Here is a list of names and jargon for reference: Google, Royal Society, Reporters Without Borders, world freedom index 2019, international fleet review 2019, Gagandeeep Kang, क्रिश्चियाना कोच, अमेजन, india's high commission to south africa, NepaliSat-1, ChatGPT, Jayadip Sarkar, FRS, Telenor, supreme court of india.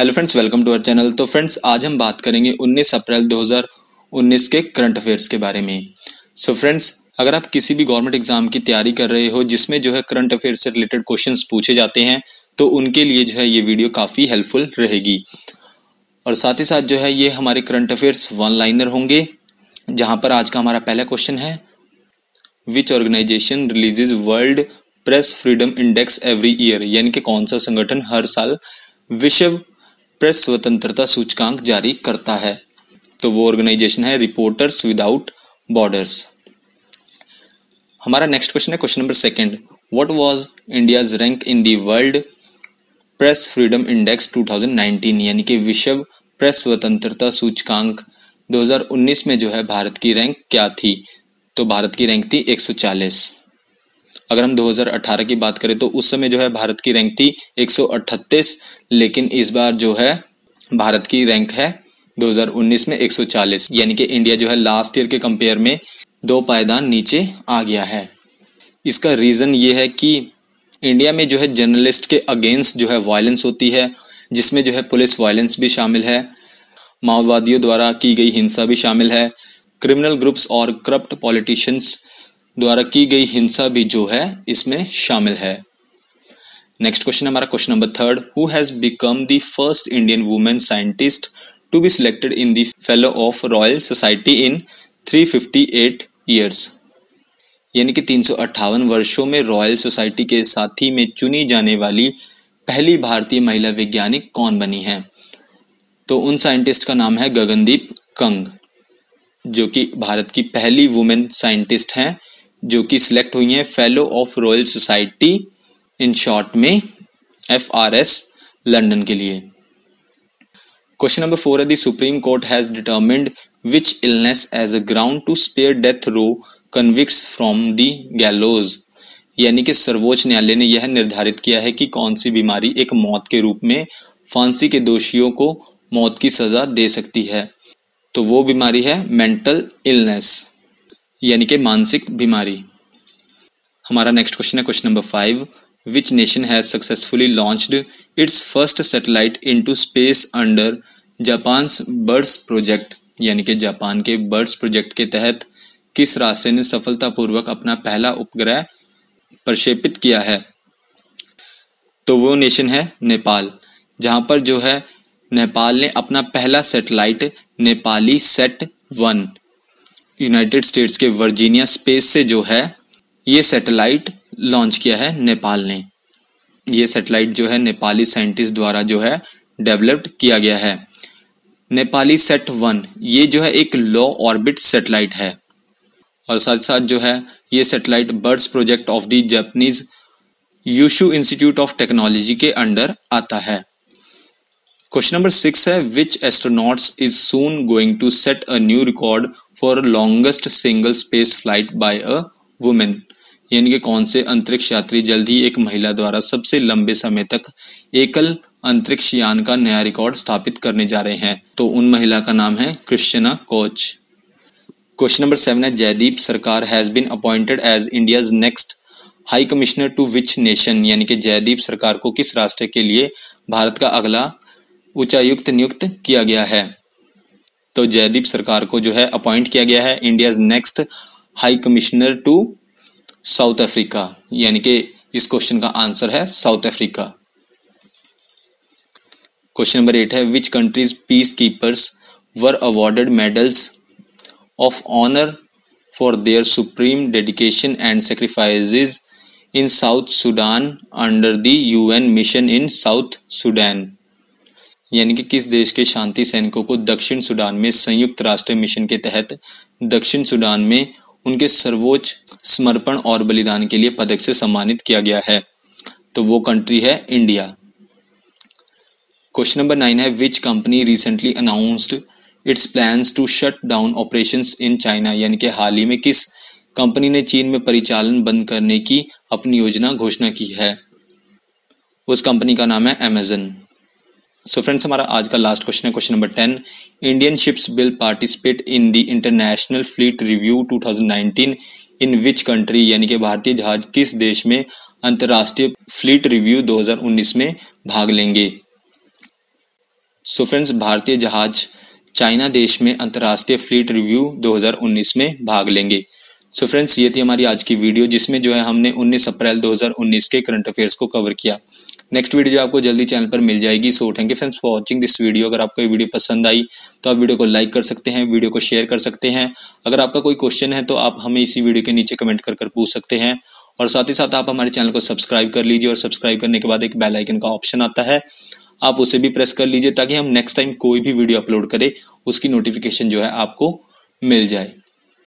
Hello friends, welcome to our channel. तो friends, आज हम बात करेंगे 19 अप्रैल 2019 के करंट अफेयर्स के बारे में। सो फ्रेंड्स, अगर आप किसी भी गवर्नमेंट एग्जाम की तैयारी कर रहे हो जिसमें जो है करंट अफेयर्स से रिलेटेड क्वेश्चंस पूछे जाते हैं, तो उनके लिए जो है ये वीडियो काफ़ी हेल्पफुल रहेगी। और साथ ही साथ जो है ये हमारे करंट अफेयर्स वन लाइनर होंगे, जहाँ पर आज का हमारा पहला क्वेश्चन है, which organization releases world press freedom index every year, यानी कि कौन सा संगठन हर साल विश्व प्रेस स्वतंत्रता सूचकांक जारी करता है। तो वो ऑर्गेनाइजेशन है रिपोर्टर्स विदाउट बॉर्डर्स। हमारा नेक्स्ट क्वेश्चन है question number second, what was India's rank in the world press freedom index 2019, यानी कि विश्व प्रेस स्वतंत्रता सूचकांक 2019 में जो है भारत की रैंक क्या थी। तो भारत की रैंक थी 140। अगर हम 2018 की बात करें तो उस समय जो है भारत की रैंक थी 138, लेकिन इस बार जो है भारत की रैंक है 2019 में 140, यानी कि इंडिया जो है लास्ट ईयर के कंपेयर में 2 पायदान नीचे आ गया है। इसका रीज़न ये है कि इंडिया में जो है जर्नलिस्ट के अगेंस्ट जो है वायलेंस होती है, जिसमें जो है पुलिस वायलेंस भी शामिल है, माओवादियों द्वारा की गई हिंसा भी शामिल है, क्रिमिनल ग्रुप्स और करप्ट पॉलिटिशियंस द्वारा की गई हिंसा भी जो है इसमें शामिल है। नेक्स्ट क्वेश्चन हमारा question number third, who has become the first Indian women scientist to be selected in the fellow of royal society in 358 years, यानी कि 358 वर्षों में रॉयल सोसाइटी के साथी में चुनी जाने वाली पहली भारतीय महिला वैज्ञानिक कौन बनी है। तो उन साइंटिस्ट का नाम है गगनदीप कंग, जो कि भारत की पहली वुमेन साइंटिस्ट हैं, जो कि सिलेक्ट हुई हैं fellow of royal society, in short में FRS, लंदन के लिए। क्वेश्चन नंबर फोर है, the supreme court has determined which illness as a ground to spare death row convicts from the gallows, यानी कि सर्वोच्च न्यायालय ने यह निर्धारित किया है कि कौन सी बीमारी एक मौत के रूप में फांसी के दोषियों को मौत की सजा दे सकती है। तो वो बीमारी है मेंटल इलनेस, यानी कि मानसिक बीमारी। हमारा नेक्स्ट क्वेश्चन है question number five, which nation has successfully launched its first satellite into space under Japan's birds project, यानी कि जापान के बर्ड्स प्रोजेक्ट के तहत किस राष्ट्र ने सफलतापूर्वक अपना पहला उपग्रह प्रक्षेपित किया है। तो वो नेशन है नेपाल, जहां पर जो है नेपाल ने अपना पहला सैटेलाइट NepaliSat-1 यूनाइटेड स्टेट्स के वर्जीनिया स्पेस से जो है ये सैटेलाइट लॉन्च किया है नेपाल ने। ये सैटेलाइट जो है नेपाली साइंटिस्ट द्वारा जो है डेवलप्ड किया गया है। NepaliSat-1 ये जो है एक लो ऑर्बिट सैटेलाइट है, और साथ साथ जो है ये satellite birds project of the Japanese Kyushu institute of technology के अंडर आता है। क्वेश्चन नंबर सिक्स है, which astronauts is soon going to set a new record for longest single space flight by a women, यानी कि कौन से अंतरिक्ष यात्री जल्द ही एक महिला द्वारा सबसे लंबे समय तक एकल अंतरिक्ष यान का नया रिकॉर्ड स्थापित करने जा रहे हैं। तो उन महिला का नाम है क्रिश्चियाना कोच। Question number seven है, Jaideep Sarkar has been appointed as India's next high commissioner to which nation, यानी कि जयदीप सरकार को किस राष्ट्र के लिए भारत का अगला उच्चायुक्त नियुक्त किया गया है। तो जयदीप सरकार को जो है अपॉइंट किया गया है India's next high commissioner to South Africa, यानी कि इस क्वेश्चन का आंसर है South Africa. Question number eight है, which countries peace keepers were awarded medals of honour for their supreme dedication and sacrifices in South Sudan under the UN mission in South Sudan, यानी कि किस देश के शांति सैनिकों को दक्षिण सूडान में संयुक्त राष्ट्र मिशन के तहत दक्षिण सूडान में उनके सर्वोच्च समर्पण और बलिदान के लिए पदक से सम्मानित किया गया है। तो वो कंट्री है इंडिया। क्वेश्चन नंबर नाइन है, which company recently announced its plans to shut down operations in China, यानी कि हाल ही में किस कंपनी ने चीन में परिचालन बंद करने की अपनी योजना घोषणा की है। उस कंपनी का नाम है अमेजन। सो फ्रेंड्स, हमारा आज का लास्ट क्वेश्चन है question number 10, Indian ships will participate in the international fleet review 2019 in which country, यानी कि भारतीय जहाज किस देश में अंतर्राष्ट्रीय फ्लीट रिव्यू 2019 में भाग लेंगे। सो फ्रेंड्स, भारतीय जहाज चाइना देश में अंतर्राष्ट्रीय फ्लीट रिव्यू 2019 में भाग लेंगे। सो फ्रेंड्स, ये थी हमारी आज की वीडियो जिसमें जो है हमने 19 अप्रैल 2019 के करंट अफेयर्स को कवर किया। नेक्स्ट वीडियो जो आपको जल्दी चैनल पर मिल जाएगी। So thank you friends for watching this video. अगर आपको ये वीडियो पसंद आई तो आप वीडियो को लाइक कर सकते हैं, वीडियो को शेयर कर सकते हैं। अगर आपका कोई क्वेश्चन है तो आप हमें इसी वीडियो के नीचे कमेंट कर पूछ सकते हैं, और साथ ही साथ आप हमारे चैनल को सब्सक्राइब कर लीजिए। और सब्सक्राइब करने के बाद एक बेल आइकन का ऑप्शन आता है, आप उसे भी प्रेस कर लीजिए ताकि हम नेक्स्ट टाइम कोई भी वीडियो अपलोड करें उसकी नोटिफिकेशन जो है आपको मिल जाए।